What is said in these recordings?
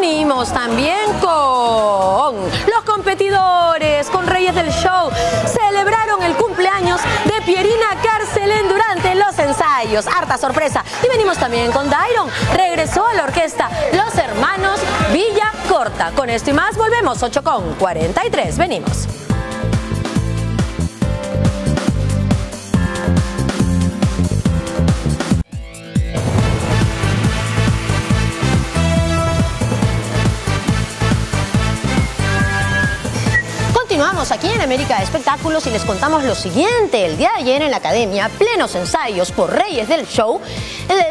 venimos también con los competidores, con Reyes del Show. Celebraron el cumpleaños de Pierina Carcelén durante los ensayos. Harta sorpresa. Y venimos también con Dairon. Regresó a la orquesta Los Hermanos Villa Corta. Con esto y más volvemos. 8:43. Venimos. Continuamos aquí en América de Espectáculos y les contamos lo siguiente. El día de ayer en la Academia, plenos ensayos por Reyes del Show,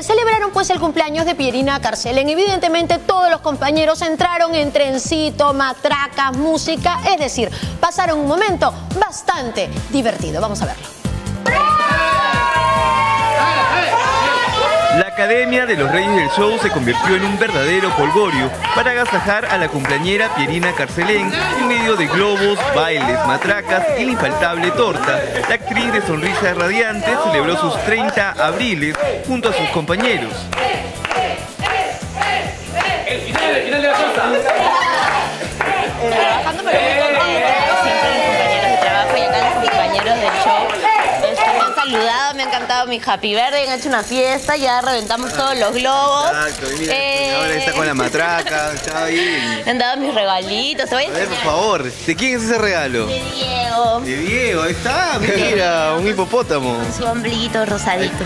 celebraron pues el cumpleaños de Pierina Carcelén. Evidentemente todos los compañeros entraron en trencito, matracas, música, es decir, pasaron un momento bastante divertido. Vamos a verlo. La Academia de los Reyes del Show se convirtió en un verdadero polvorio para agasajar a la cumpleañera Pierina Carcelén en medio de globos, bailes, matracas y la infaltable torta. La actriz de sonrisa radiante celebró sus 30 abriles junto a sus compañeros. El final de la torta. Trabajando por un montón, siempre mis compañeros de trabajo y acá los compañeros del show. Me han cantado mi Happy Birthday, han hecho una fiesta, ya reventamos todos los globos. Exacto, mira, ahora está con la matraca, está bien. Me han dado mis regalitos, ¿sabes? A ver, por favor, ¿de quién es ese regalo? De Diego. De Diego, ahí está, mira, un hipopótamo. Con su ombliguito rosadito.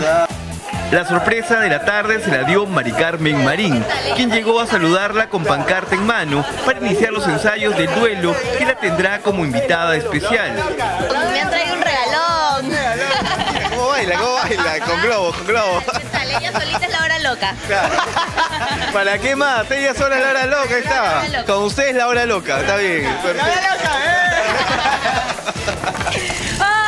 La sorpresa de la tarde se la dio Maricarmen Marín, quien llegó a saludarla con pancarta en mano para iniciar los ensayos del duelo que la tendrá como invitada especial. Me han traído un regalón. ¿Cómo baila? Con globos. ¿Qué tal? Ella solita es la hora loca. Claro. ¿Para qué más? Ella sola es la hora loca, ahí está. Con ustedes es la hora loca, está bien. ¡La hora loca, eh!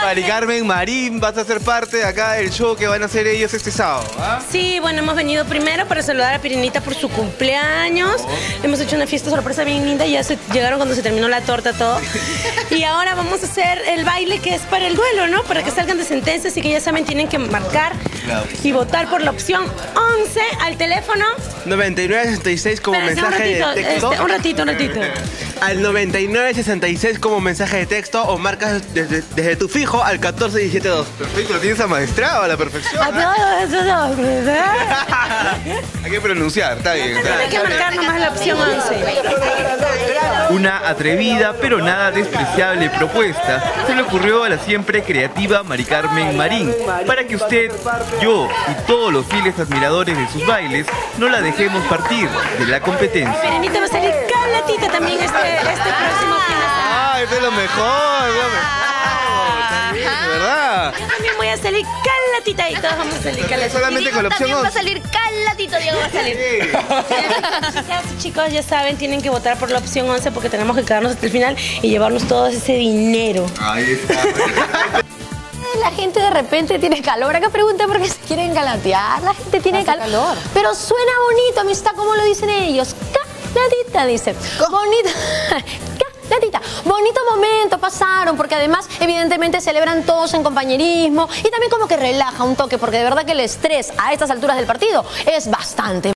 Maricarmen Marín, vas a ser parte de acá del show que van a hacer ellos este sábado, ¿ah? Sí, bueno, hemos venido primero para saludar a Pirinita por su cumpleaños. Hemos hecho una fiesta sorpresa bien linda y ya se llegaron cuando se terminó la torta todo. Y ahora vamos a hacer el baile que es para el duelo, ¿no? Para que salgan de sentencias y que ya saben, tienen que marcar y votar por la opción 11 al teléfono. 9966 como mensaje de texto. Un ratito. Al 9966 como mensaje de texto o marcas desde tu fijo al 14172. Perfecto, lo tienes amaestrado a la perfección. Hay que pronunciar, está bien. Hay que marcar nomás la opción 11. Una atrevida pero nada despreciable propuesta se le ocurrió a la siempre creativa Maricarmen Marín para que usted, yo y todos los fieles admiradores de sus bailes no la dejemos partir de la competencia. Perenita va a salir calentita también este próximo fin de semana. ¡Ay, es lo mejor! De verdad. Yo también voy a salir calatita y todos vamos a salir calatita. Solamente con la opción también va a salir calatito, Diego va a salir. Sí. Chicos, ya saben, tienen que votar por la opción 11 porque tenemos que quedarnos hasta el final y llevarnos todo ese dinero. Ahí está. La gente de repente tiene calor. Acá pregunta por qué se quieren galatear. La gente tiene calor. Pero suena bonito, amistad, como lo dicen ellos. Calatita, dice. Bonito. Gatita, bonito momento pasaron, porque además evidentemente celebran todos en compañerismo y también como que relaja un toque, porque de verdad que el estrés a estas alturas del partido es bastante.